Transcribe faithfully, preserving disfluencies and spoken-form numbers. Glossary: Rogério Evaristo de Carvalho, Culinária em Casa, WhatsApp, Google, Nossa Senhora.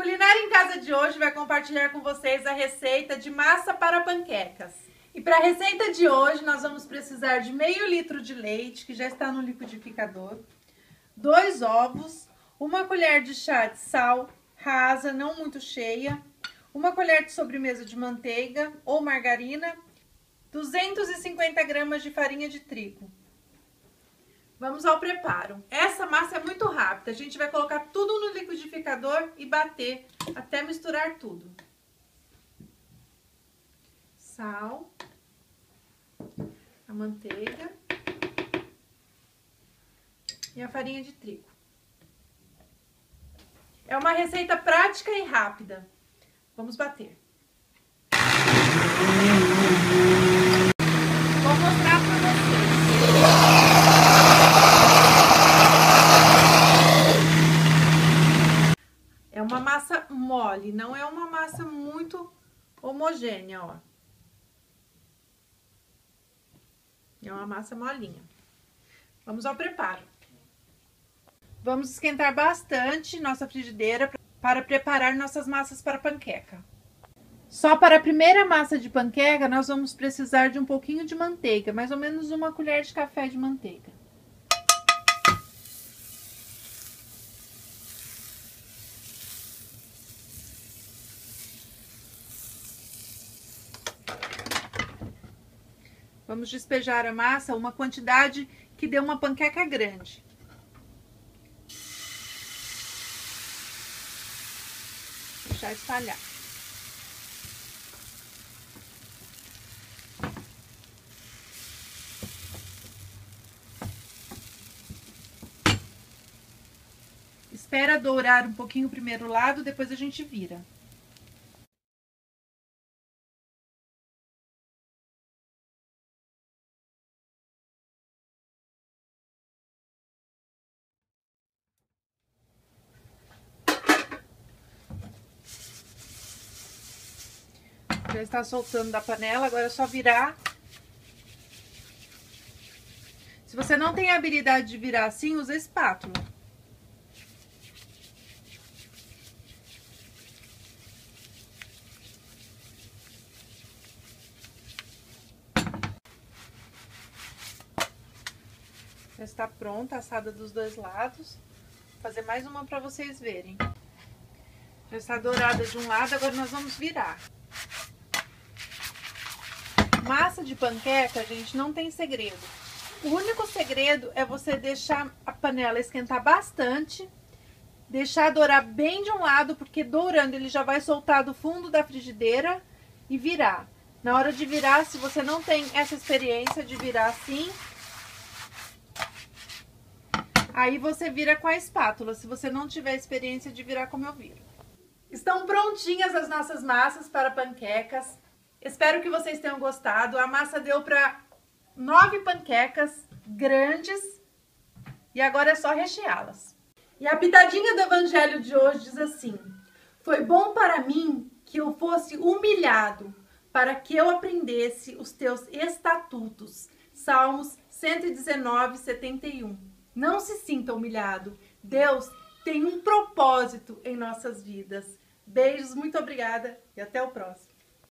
Culinária em Casa de hoje vai compartilhar com vocês a receita de massa para panquecas. E para a receita de hoje nós vamos precisar de meio litro de leite, que já está no liquidificador, dois ovos, uma colher de chá de sal, rasa, não muito cheia, uma colher de sobremesa de manteiga ou margarina, duzentos e cinquenta gramas de farinha de trigo. Vamos ao preparo. Essa massa é muito rápida, a gente vai colocar tudo no liquidificador e bater até misturar tudo. Sal, a manteiga e a farinha de trigo. É uma receita prática e rápida. Vamos bater. Vou mostrar para vocês. É uma massa mole, não é uma massa muito homogênea, ó. É uma massa molinha. Vamos ao preparo. Vamos esquentar bastante nossa frigideira para preparar nossas massas para panqueca. Só para a primeira massa de panqueca, nós vamos precisar de um pouquinho de manteiga, mais ou menos uma colher de café de manteiga. Vamos despejar a massa, uma quantidade que dê uma panqueca grande. Deixar espalhar. Espera dourar um pouquinho o primeiro lado, depois a gente vira. Já está soltando da panela, agora é só virar. Se você não tem a habilidade de virar assim, usa espátula. Já está pronta, assada dos dois lados. Vou fazer mais uma para vocês verem. Já está dourada de um lado, agora nós vamos virar. Massa de panqueca, gente, não tem segredo. O único segredo é você deixar a panela esquentar bastante, deixar dourar bem de um lado, porque dourando ele já vai soltar do fundo da frigideira e virar. Na hora de virar, se você não tem essa experiência de virar assim, aí você vira com a espátula, se você não tiver experiência de virar como eu viro. Estão prontinhas as nossas massas para panquecas. Espero que vocês tenham gostado. A massa deu para nove panquecas grandes e agora é só recheá-las. E a pitadinha do evangelho de hoje diz assim: foi bom para mim que eu fosse humilhado, para que eu aprendesse os teus estatutos. Salmos cento e dezenove, setenta e um. Não se sinta humilhado. Deus tem um propósito em nossas vidas. Beijos, muito obrigada e até o próximo.